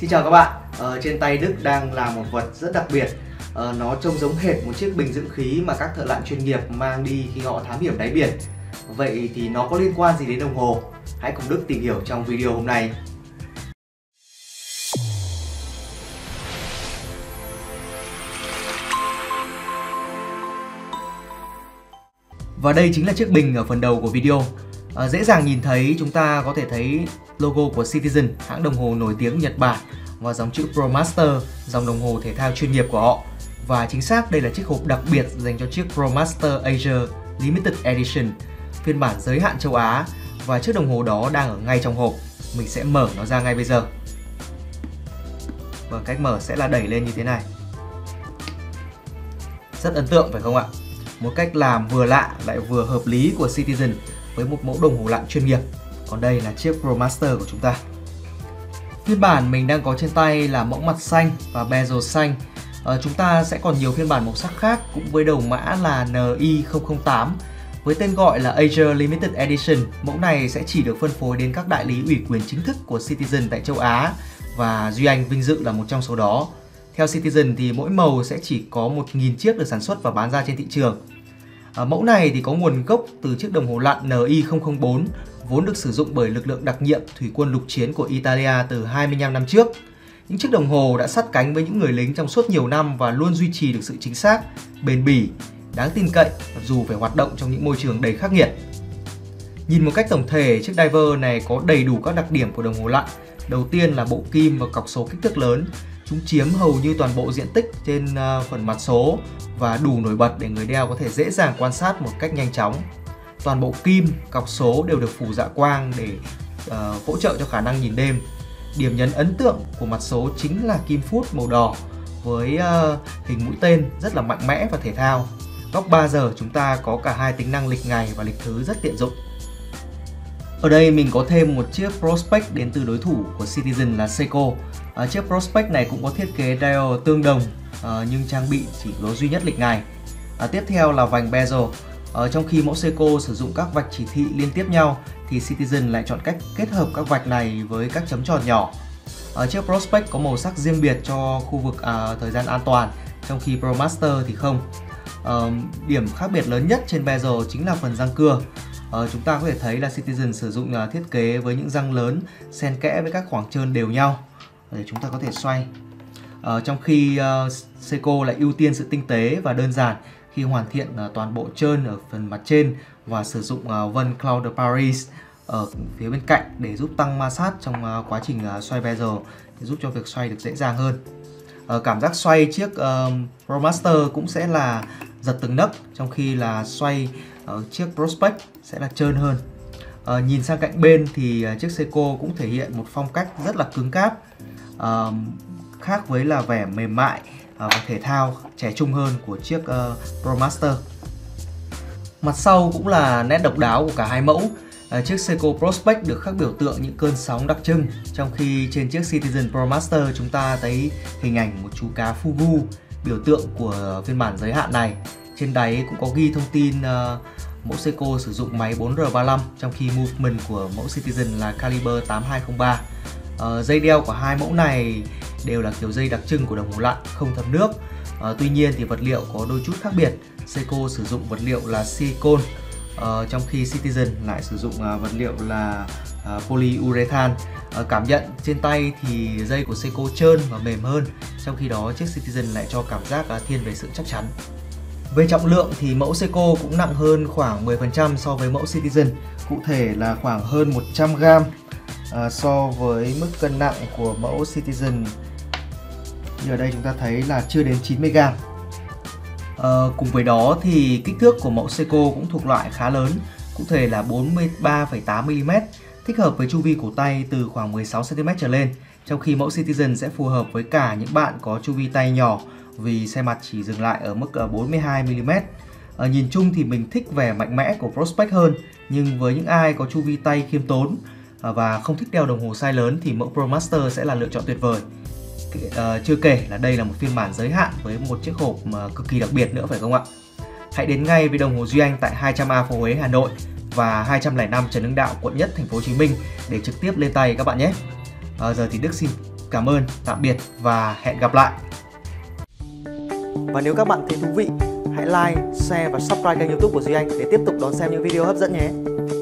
Xin chào các bạn. Trên tay Đức đang là một vật rất đặc biệt. Nó trông giống hệt một chiếc bình dưỡng khí mà các thợ lặn chuyên nghiệp mang đi khi họ thám hiểm đáy biển. Vậy thì nó có liên quan gì đến đồng hồ? Hãy cùng Đức tìm hiểu trong video hôm nay. Và đây chính là chiếc bình ở phần đầu của video. Dễ dàng nhìn thấy, chúng ta có thể thấy logo của Citizen, hãng đồng hồ nổi tiếng Nhật Bản, và dòng chữ Pro Master, dòng đồng hồ thể thao chuyên nghiệp của họ. Và chính xác đây là chiếc hộp đặc biệt dành cho chiếc Pro Master Asia Limited Edition, phiên bản giới hạn châu Á, và chiếc đồng hồ đó đang ở ngay trong hộp. Mình sẽ mở nó ra ngay bây giờ. Và cách mở sẽ là đẩy lên như thế này. Rất ấn tượng phải không ạ? Một cách làm vừa lạ lại vừa hợp lý của Citizen với một mẫu đồng hồ lặn chuyên nghiệp. Còn đây là chiếc Pro Master của chúng ta. Phiên bản mình đang có trên tay là mẫu mặt xanh và bezel xanh. Chúng ta sẽ còn nhiều phiên bản màu sắc khác cũng với đầu mã là NI008 với tên gọi là Asia Limited Edition. Mẫu này sẽ chỉ được phân phối đến các đại lý ủy quyền chính thức của Citizen tại châu Á, và Duy Anh Vinh Dự là một trong số đó. Theo Citizen thì mỗi màu sẽ chỉ có 1.000 chiếc được sản xuất và bán ra trên thị trường. Mẫu này thì có nguồn gốc từ chiếc đồng hồ lặn NI004 vốn được sử dụng bởi lực lượng đặc nhiệm thủy quân lục chiến của Italia từ 25 năm trước. Những chiếc đồng hồ đã sát cánh với những người lính trong suốt nhiều năm và luôn duy trì được sự chính xác, bền bỉ, đáng tin cậy dù phải hoạt động trong những môi trường đầy khắc nghiệt. Nhìn một cách tổng thể, chiếc diver này có đầy đủ các đặc điểm của đồng hồ lặn. Đầu tiên là bộ kim và cọc số kích thước lớn. Chúng chiếm hầu như toàn bộ diện tích trên phần mặt số và đủ nổi bật để người đeo có thể dễ dàng quan sát một cách nhanh chóng. Toàn bộ kim, cọc số đều được phủ dạ quang để hỗ trợ cho khả năng nhìn đêm. Điểm nhấn ấn tượng của mặt số chính là kim phút màu đỏ với hình mũi tên rất là mạnh mẽ và thể thao. Góc 3 giờ chúng ta có cả hai tính năng lịch ngày và lịch thứ rất tiện dụng. Ở đây mình có thêm một chiếc Prospex đến từ đối thủ của Citizen là Seiko. Chiếc Prospex này cũng có thiết kế dial tương đồng nhưng trang bị chỉ có duy nhất lịch ngày. Tiếp theo là vành bezel. Trong khi mẫu Seiko sử dụng các vạch chỉ thị liên tiếp nhau thì Citizen lại chọn cách kết hợp các vạch này với các chấm tròn nhỏ. Chiếc Prospex có màu sắc riêng biệt cho khu vực thời gian an toàn, trong khi Pro Master thì không. Điểm khác biệt lớn nhất trên bezel chính là phần răng cưa. Chúng ta có thể thấy là Citizen sử dụng thiết kế với những răng lớn xen kẽ với các khoảng trơn đều nhau để chúng ta có thể xoay, trong khi Seiko lại ưu tiên sự tinh tế và đơn giản khi hoàn thiện toàn bộ trơn ở phần mặt trên và sử dụng vân Cloud de Paris ở phía bên cạnh để giúp tăng ma sát trong quá trình xoay bezel, để giúp cho việc xoay được dễ dàng hơn. Cảm giác xoay chiếc Pro Master cũng sẽ là giật từng nấc, trong khi là xoay chiếc Prospex sẽ là trơn hơn. Nhìn sang cạnh bên thì chiếc Seiko cũng thể hiện một phong cách rất là cứng cáp, khác với là vẻ mềm mại và thể thao trẻ trung hơn của chiếc Pro Master. Mặt sau cũng là nét độc đáo của cả hai mẫu. Chiếc Seiko Prospex được khắc biểu tượng những cơn sóng đặc trưng, trong khi trên chiếc Citizen Pro Master chúng ta thấy hình ảnh một chú cá Fugu, biểu tượng của phiên bản giới hạn này. Trên đáy cũng có ghi thông tin mẫu Seiko sử dụng máy 4R35, trong khi movement của mẫu Citizen là caliber 8203. Dây đeo của hai mẫu này đều là kiểu dây đặc trưng của đồng hồ lặn không thấm nước. Tuy nhiên thì vật liệu có đôi chút khác biệt. Seiko sử dụng vật liệu là silicone, trong khi Citizen lại sử dụng vật liệu là polyurethan. Cảm nhận trên tay thì dây của Seiko trơn và mềm hơn, trong khi đó chiếc Citizen lại cho cảm giác thiên về sự chắc chắn. Về trọng lượng thì mẫu Seiko cũng nặng hơn khoảng 10% so với mẫu Citizen, cụ thể là khoảng hơn 100g so với mức cân nặng của mẫu Citizen. Như ở đây chúng ta thấy là chưa đến 90g. Cùng với đó thì kích thước của mẫu Seiko cũng thuộc loại khá lớn, cụ thể là 43,8mm, thích hợp với chu vi cổ tay từ khoảng 16cm trở lên, trong khi mẫu Citizen sẽ phù hợp với cả những bạn có chu vi tay nhỏ vì xe mặt chỉ dừng lại ở mức 42mm. Nhìn chung thì mình thích vẻ mạnh mẽ của Prospex hơn, nhưng với những ai có chu vi tay khiêm tốn và không thích đeo đồng hồ size lớn thì mẫu Pro Master sẽ là lựa chọn tuyệt vời. Chưa kể là đây là một phiên bản giới hạn với một chiếc hộp cực kỳ đặc biệt nữa phải không ạ? Hãy đến ngay với đồng hồ Duy Anh tại 200A phố Huế, Hà Nội và 205 Trần Hưng Đạo, quận Nhất, thành phố Hồ Chí Minh để trực tiếp lên tay các bạn nhé. Giờ thì Đức xin Cảm ơn, tạm biệt và hẹn gặp lại. Và nếu các bạn thấy thú vị, hãy like, share và subscribe kênh YouTube của Duy Anh để tiếp tục đón xem những video hấp dẫn nhé.